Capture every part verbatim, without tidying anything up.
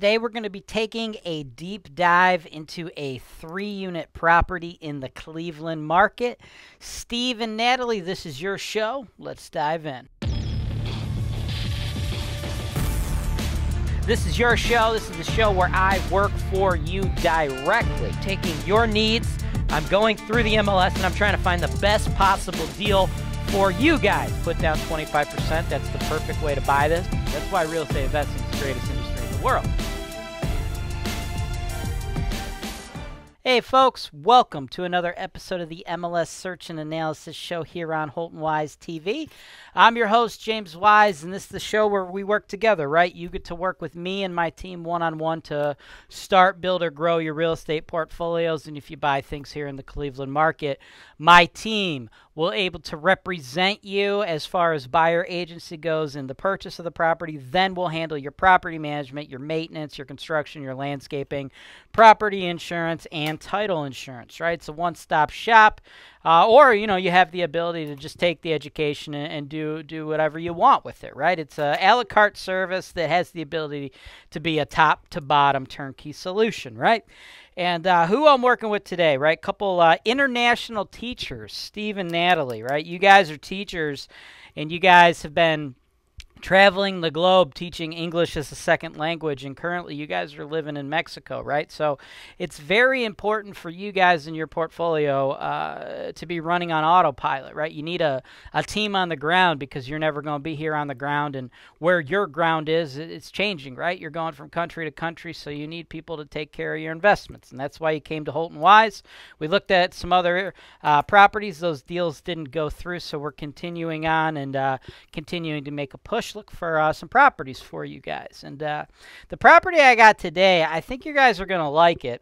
today we're going to be taking a deep dive into a three-unit property in the Cleveland market. Steve and Natalie, this is your show. Let's dive in. This is your show. This is the show where I work for you directly, taking your needs. I'm going through the M L S, and I'm trying to find the best possible deal for you guys. Put down twenty-five percent. That's the perfect way to buy this. That's why real estate investing is the greatest industry in the world. Hey, folks. Welcome to another episode of the M L S Search and Analysis Show here on Holton Wise T V. I'm your host, James Wise, and this is the show where we work together, right? You get to work with me and my team one-on-one to start, build, or grow your real estate portfolios. And if you buy things here in the Cleveland market, my team will be able to represent you as far as buyer agency goes in the purchase of the property. Then we'll handle your property management, your maintenance, your construction, your landscaping, property insurance, and title insurance, right? It's a one-stop shop, uh, or you know, you have the ability to just take the education and, and do do whatever you want with it, right? It's a a la carte service that has the ability to be a top-to-bottom turnkey solution, right? And uh, who I'm working with today, right? Couple uh, international teachers, Steve and Natalie, right? You guys are teachers, and you guys have been traveling the globe teaching English as a second language, and currently you guys are living in Mexico, right? So it's very important for you guys in your portfolio uh, to be running on autopilot, right? You need a, a team on the ground because you're never going to be here on the ground, and where your ground is, it's changing, right? You're going from country to country, so you need people to take care of your investments, and that's why you came to Holton Wise. We looked at some other uh, properties. Those deals didn't go through, so we're continuing on and uh, continuing to make a push. Look for uh, some properties for you guys. And uh, the property I got today, I think you guys are going to like it.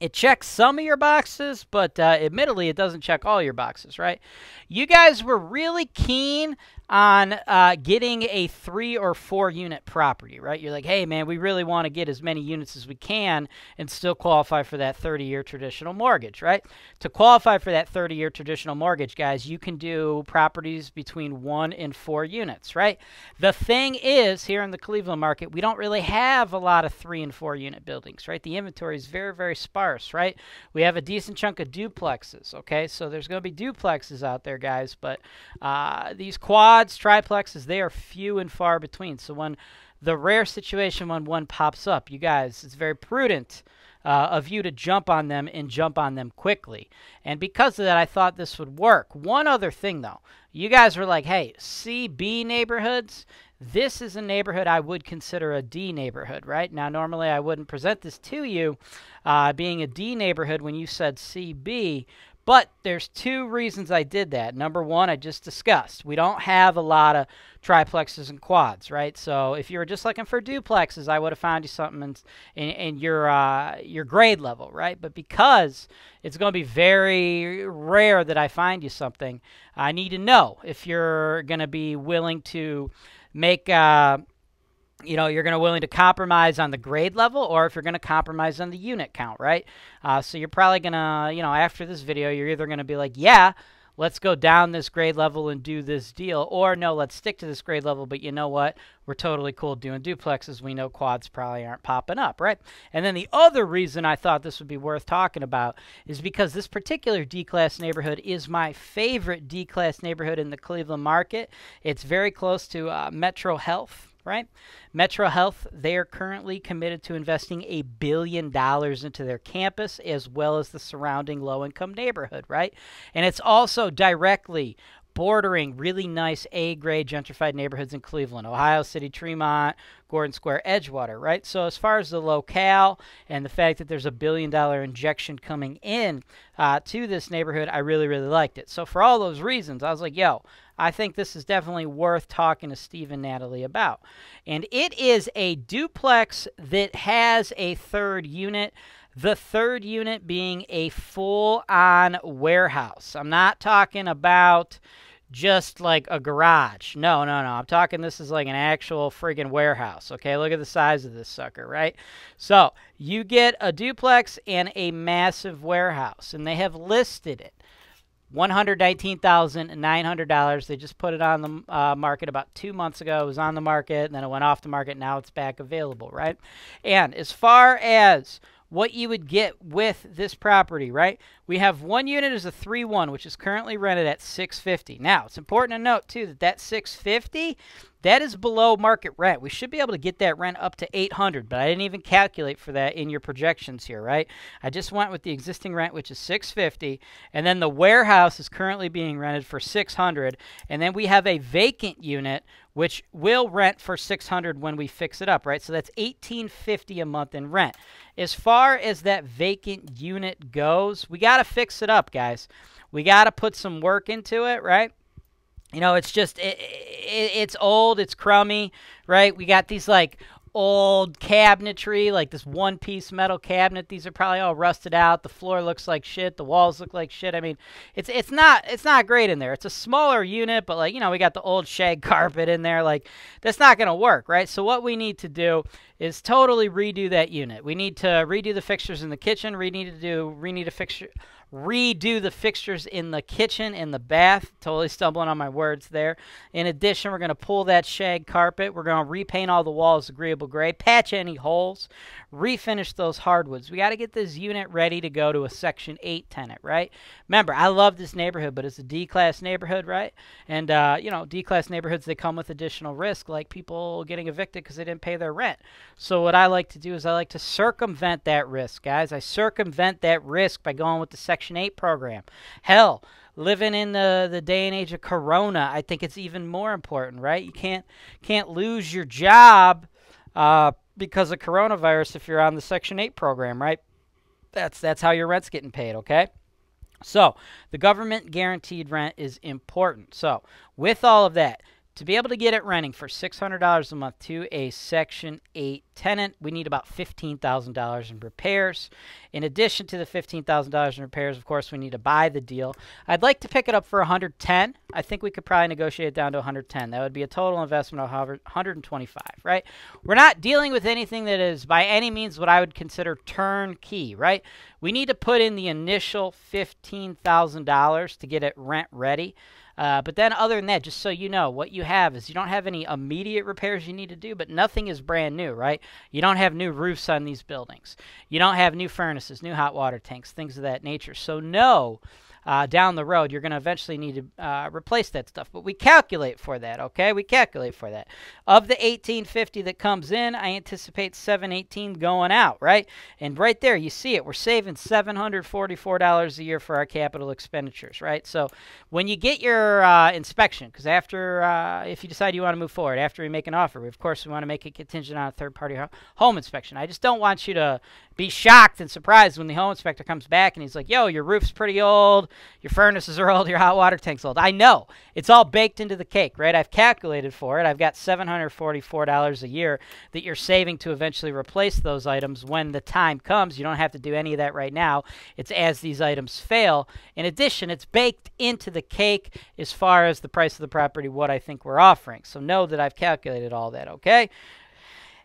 It checks some of your boxes, but uh, admittedly, it doesn't check all your boxes, right? You guys were really keen on uh, getting a three or four unit property, right? You're like, hey, man, we really want to get as many units as we can and still qualify for that thirty-year traditional mortgage, right? To qualify for that thirty-year traditional mortgage, guys, you can do properties between one and four units, right? The thing is, here in the Cleveland market, we don't really have a lot of three and four unit buildings, right? The inventory is very, very sparse. Right? We have a decent chunk of duplexes, okay? So there's going to be duplexes out there, guys, but uh, these quads, triplexes, they are few and far between. So when the rare situation when one pops up, you guys, it's very prudent uh, of you to jump on them and jump on them quickly. And because of that, I thought this would work. One other thing, though. You guys were like, hey, C B neighborhoods, this is a neighborhood I would consider a D neighborhood, right? Now, normally I wouldn't present this to you uh, being a D neighborhood when you said C B, but there's two reasons I did that. Number one, I just discussed. We don't have a lot of triplexes and quads, right? So if you were just looking for duplexes, I would have found you something in, in, in your, uh, your grade level, right? But because it's going to be very rare that I find you something, I need to know if you're going to be willing to make uh, – you know, you're going to be willing to compromise on the grade level or if you're going to compromise on the unit count, right? Uh, so you're probably going to, you know, after this video, you're either going to be like, yeah, let's go down this grade level and do this deal, or no, let's stick to this grade level, but you know what? We're totally cool doing duplexes. We know quads probably aren't popping up, right? And then the other reason I thought this would be worth talking about is because this particular D-class neighborhood is my favorite D-class neighborhood in the Cleveland market. It's very close to uh, MetroHealth. Right? MetroHealth, they are currently committed to investing a billion dollars into their campus as well as the surrounding low-income neighborhood, right? And it's also directly bordering really nice A-grade gentrified neighborhoods in Cleveland, Ohio City, Tremont, Gordon Square, Edgewater, right? So as far as the locale and the fact that there's a billion-dollar injection coming in uh, to this neighborhood, I really, really liked it. So for all those reasons, I was like, yo, I think this is definitely worth talking to Steve and Natalie about. And it is a duplex that has a third unit. The third unit being a full-on warehouse. I'm not talking about just like a garage. No, no, no. I'm talking this is like an actual friggin' warehouse. Okay, look at the size of this sucker, right? So you get a duplex and a massive warehouse, and they have listed it. one hundred nineteen thousand nine hundred dollars. They just put it on the uh, market about two months ago. It was on the market, and then it went off the market. Now it's back available, right? And as far as what you would get with this property, right? We have one unit as a three one, which is currently rented at six fifty. Now, it's important to note, too, that that six fifty, that is below market rent. We should be able to get that rent up to eight hundred, but I didn't even calculate for that in your projections here, right? I just went with the existing rent, which is six fifty, and then the warehouse is currently being rented for six hundred, and then we have a vacant unit which will rent for six hundred when we fix it up, right? So that's eighteen fifty a month in rent. As far as that vacant unit goes, we got to fix it up, guys. We got to put some work into it, right? You know, it's just it, it, it's old, it's crummy, right? We got these like old cabinetry, like this one-piece metal cabinet. These are probably all rusted out. The floor looks like shit. The walls look like shit. I mean, it's it's not it's not great in there. It's a smaller unit, but like, you know, we got the old shag carpet in there. Like, that's not gonna work, right? So what we need to do is totally redo that unit. We need to redo the fixtures in the kitchen. We need to do we need a fixture. Redo the fixtures in the kitchen and the bath. Totally stumbling on my words there. In addition, we're going to pull that shag carpet. We're going to repaint all the walls agreeable gray, patch any holes, refinish those hardwoods. We got to get this unit ready to go to a Section eight tenant, right? Remember, I love this neighborhood, but it's a D class neighborhood, right? And, uh, you know, D class neighborhoods, they come with additional risk, like people getting evicted because they didn't pay their rent. So what I like to do is I like to circumvent that risk, guys. I circumvent that risk by going with the Section Section eight program. Hell, living in the, the day and age of Corona, I think it's even more important, right? You can't can't lose your job uh, because of coronavirus if you're on the Section eight program, right? That's that's how your rent's getting paid, okay? So the government guaranteed rent is important. So with all of that, to be able to get it renting for six hundred dollars a month to a Section eight tenant, we need about fifteen thousand dollars in repairs. In addition to the fifteen thousand dollars in repairs, of course, we need to buy the deal. I'd like to pick it up for one hundred ten. I think we could probably negotiate it down to one hundred ten. That would be a total investment of one hundred twenty-five, right? We're not dealing with anything that is by any means what I would consider turnkey, right? We need to put in the initial fifteen thousand dollars to get it rent ready. Uh, but then other than that, just so you know, what you have is you don't have any immediate repairs you need to do, but nothing is brand new, right? You don't have new roofs on these buildings. You don't have new furnaces, new hot water tanks, things of that nature. So no, uh, down the road, you're going to eventually need to uh, replace that stuff. But we calculate for that, okay? We calculate for that. Of the eighteen fifty that comes in, I anticipate seven eighteen going out, right? And right there, you see it. We're saving seven hundred forty-four dollars a year for our capital expenditures, right? So when you get your Uh, inspection, because after uh, if you decide you want to move forward, after we make an offer, we, of course we want to make it contingent on a third-party ho home inspection. I just don't want you to be shocked and surprised when the home inspector comes back and he's like, yo, your roof's pretty old, your furnaces are old, your hot water tank's old. I know. It's all baked into the cake, right? I've calculated for it. I've got seven hundred forty-four dollars a year that you're saving to eventually replace those items when the time comes. You don't have to do any of that right now. It's as these items fail. In addition, it's baked into the cake as far as the price of the property, what I think we're offering. So know that I've calculated all that, okay?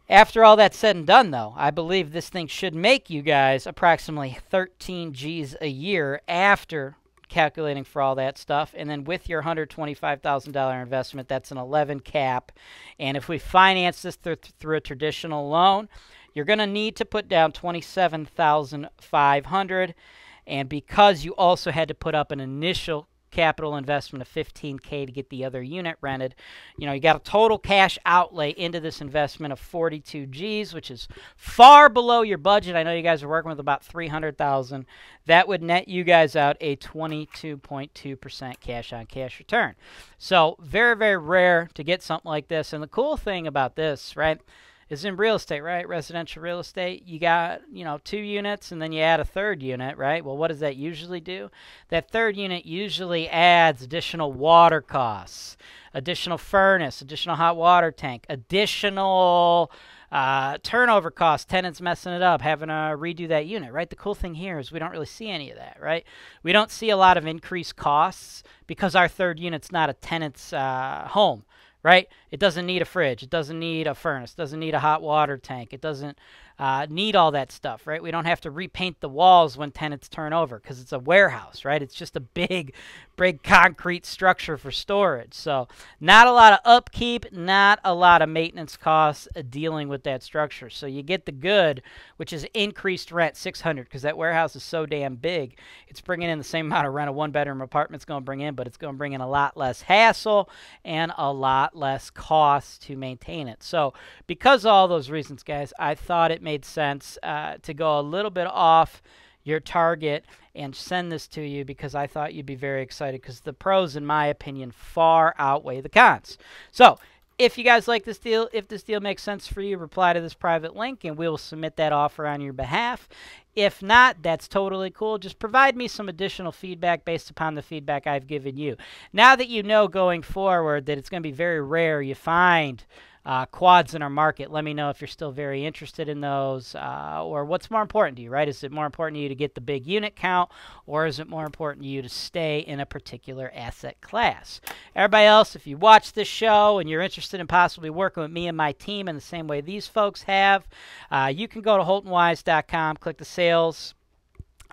After all that's said and done, though, I believe this thing should make you guys approximately thirteen G's a year after calculating for all that stuff. And then with your one hundred twenty-five thousand dollar investment, that's an eleven cap. And if we finance this th through a traditional loan, you're going to need to put down twenty-seven thousand five hundred dollars. And because you also had to put up an initial capital investment of fifteen K to get the other unit rented, you know, you got a total cash outlay into this investment of forty-two G's, which is far below your budget. I know you guys are working with about three hundred thousand. That would net you guys out a twenty-two point two percent cash on cash return. So very, very rare to get something like this. And the cool thing about this, right, is in real estate, right? Residential real estate, you got, you know, two units and then you add a third unit, right? Well, what does that usually do? That third unit usually adds additional water costs, additional furnace, additional hot water tank, additional uh, turnover costs, tenants messing it up, having to redo that unit, right? The cool thing here is we don't really see any of that, right? We don't see a lot of increased costs because our third unit's not a tenant's uh, home. right? It doesn't need a fridge. It doesn't need a furnace. It doesn't need a hot water tank. It doesn't uh, need all that stuff, right? We don't have to repaint the walls when tenants turn over because it's a warehouse, right? It's just a big, big concrete structure for storage. So not a lot of upkeep, not a lot of maintenance costs dealing with that structure. So you get the good, which is increased rent, six hundred dollars, because that warehouse is so damn big. It's bringing in the same amount of rent a one-bedroom apartment's going to bring in, but it's going to bring in a lot less hassle and a lot less cost to maintain it. So because of all those reasons, guys, I thought it made sense uh, to go a little bit off your target and send this to you because I thought you'd be very excited because the pros, in my opinion, far outweigh the cons. So if you guys like this deal, if this deal makes sense for you, reply to this private link and we will submit that offer on your behalf. If not, that's totally cool. Just provide me some additional feedback based upon the feedback I've given you. Now that you know going forward that it's going to be very rare you find uh, quads in our market, let me know if you're still very interested in those uh, or what's more important to you, right? Is it more important to you to get the big unit count or is it more important to you to stay in a particular asset class? Everybody else, if you watch this show and you're interested in possibly working with me and my team in the same way these folks have, uh, you can go to Holton Wise dot com, click the sales,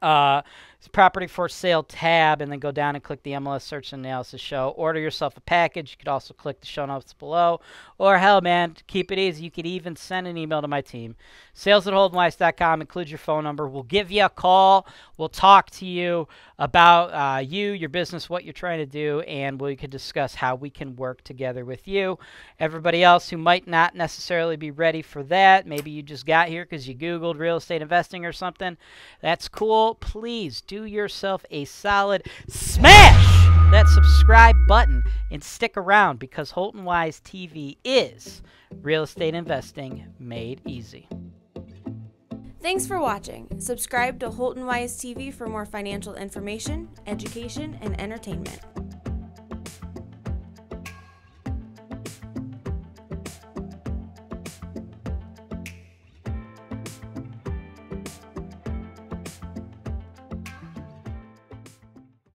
uh, property for sale tab, and then go down and click the M L S search and analysis show. Order yourself a package. You could also click the show notes below, or hell, man, keep it easy. You could even send an email to my team. sales at holton wise dot com. Include your phone number. We'll give you a call. We'll talk to you about uh, you, your business, what you're trying to do, and we could discuss how we can work together with you. Everybody else who might not necessarily be ready for that, maybe you just got here because you Googled real estate investing or something. That's cool. Please do. Do yourself a solid, smash that subscribe button and stick around because Holton Wise T V is real estate investing made easy. Thanks for watching. Subscribe to Holton Wise T V for more financial information, education, and entertainment.